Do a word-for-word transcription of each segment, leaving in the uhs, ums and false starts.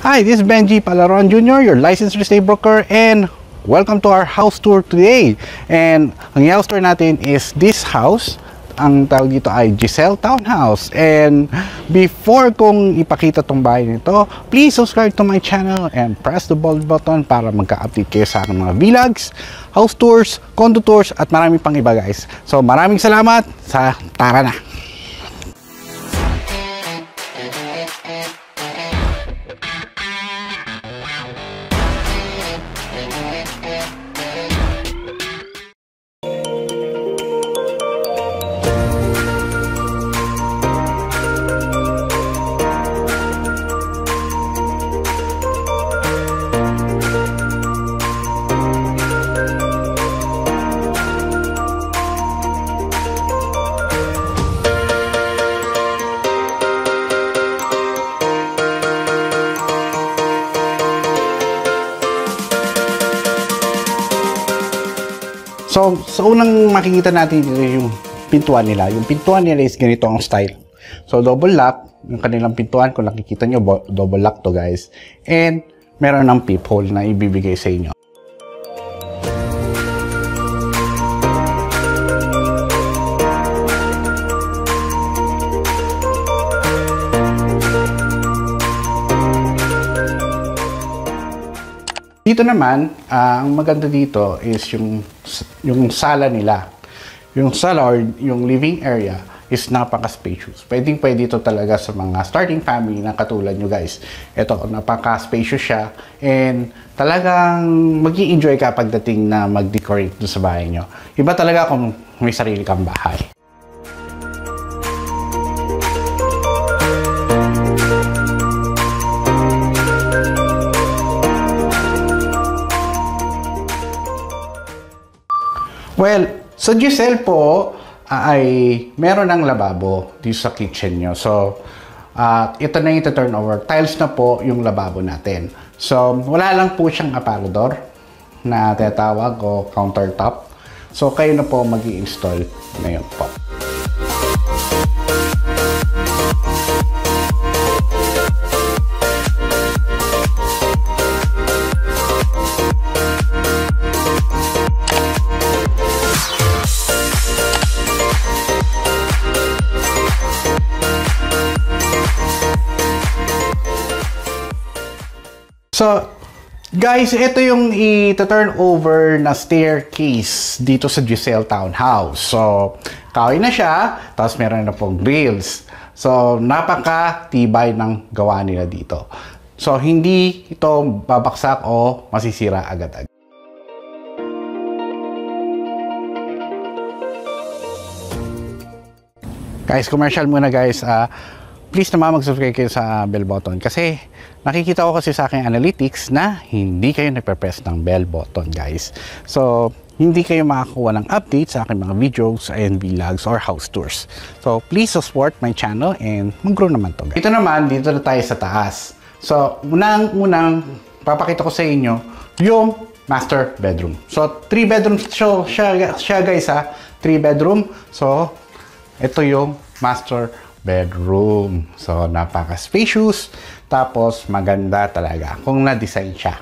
Hi, this is Benji Palaroan Junior, your licensed real estate broker, and welcome to our house tour today. And ang house tour natin is this house. Ang tawag dito ay Giselle Townhouse. And before kong ipakita tong bahay nito, please subscribe to my channel and press the bell button para magka-update kayo sa aking mga vlogs, house tours, condo tours, at marami pang iba, guys. So maraming salamat. Sa tara na! So, sa unang makikita natin dito yung pintuan nila. Yung pintuan nila is ganito ang style. So, double lock. Yung kanilang pintuan, kung nakikita nyo, double lock to, guys. And, meron ng peephole na ibibigay sa inyo. Dito naman, uh, ang maganda dito is yung yung sala nila. Yung sala or yung living area is napaka-spacious. Pwedeng pwede ito talaga sa mga starting family na katulad nyo, guys. Ito, napaka-spacious siya. And talagang mag-i-enjoy ka pagdating na mag-decorate doon sa bahay nyo. Iba talaga kung may sarili kang bahay. Well, sa Giselle po uh, ay meron ng lababo dito sa kitchen nyo. So, uh, ito na yung turnover. Tiles na po yung lababo natin. So, wala lang po siyang aparador na tinatawag o countertop. So, kayo na po mag-i-install ngayon po. So, guys, ito yung i-turn over na staircase dito sa Giselle Townhouse. So, kahoy na siya, tapos meron na pong grills. So, napaka-tibay ng gawa nila dito. So, hindi ito babaksak o masisira agad-agad. Guys, commercial muna, guys. Ah... Uh, Please naman mag-subscribe kayo sa bell button kasi nakikita ko kasi sa aking analytics na hindi kayo nagpe-press ng bell button, guys. So, hindi kayo makakuha ng update sa aking mga videos and vlogs or house tours. So, please support my channel and mag-grow naman to, guys. Dito naman, dito na tayo sa taas. So, unang-unang papakita ko sa inyo yung master bedroom. So, three bedroom show siya, siya guys ha. three bedroom. So, ito yung master bedroom. bedroom. So, napaka-spacious. Tapos, maganda talaga kung na-design siya.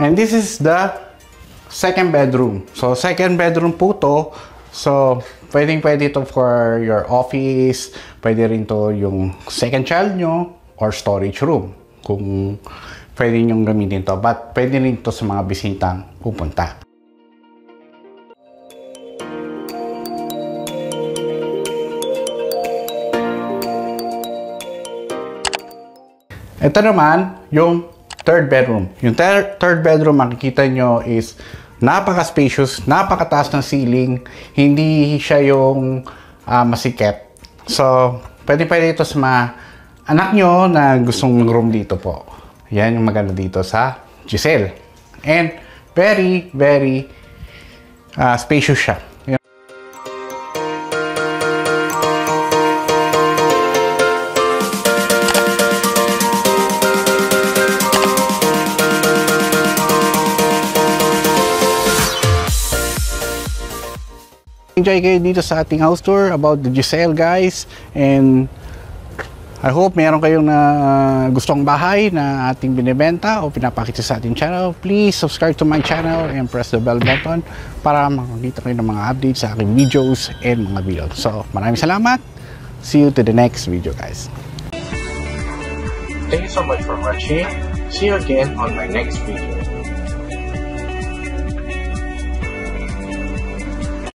And this is the second bedroom. So, second bedroom po to. So, pwedeng pwede to for your office. Pwede rin to yung second child nyo or storage room. Kung pwede nyong gamitin to. But, pwede rin to sa mga bisitang pupunta. Ito naman, yung third bedroom. Yung ter third bedroom, makikita nyo is napaka-spacious, napakataas ng ceiling, hindi siya yung uh, masikip. So, pwede-pwede ito sa mga anak nyo na gustong room dito po. Yan yung maganda dito sa Giselle. And very, very uh, spacious siya. Enjoy kayo dito sa ating house tour about the Giselle, guys, and I hope meron kayong na gustong bahay na ating binibenta o pinapakita sa ating channel. Please subscribe to my channel and press the bell button para makikita kayo ng mga updates sa aking videos and mga vlogs. So maraming salamat. See you to the next video, guys. Thank you so much for watching. See you again on my next video.